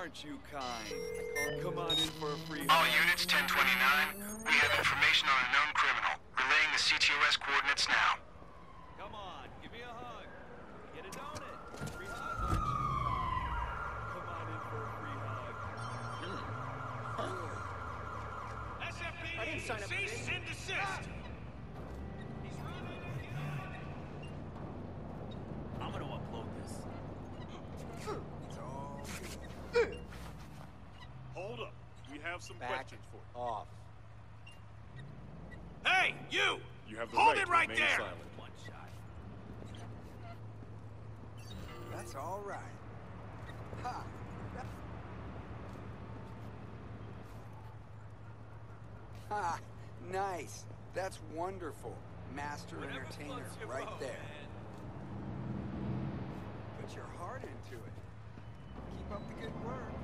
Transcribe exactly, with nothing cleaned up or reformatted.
aren't you kind? Come on in for a free hug. All units, ten twenty-nine. We have information on a known criminal. Relaying the C T O S coordinates now. Come on, give me a hug. Get a donut. Free hug, aren't you kind? Come on in for a free hug. Hmm. Huh? S F P D, I didn't sign up for this. Cease and desist. Ah! Some Back questions for you. Off. Hey, you! You have the Hold right it to right there! Silent. One shot. That's all right. Ha! Ha! Nice. That's wonderful. Master Whatever entertainer right boat, there. Man. Put your heart into it. Keep up the good work.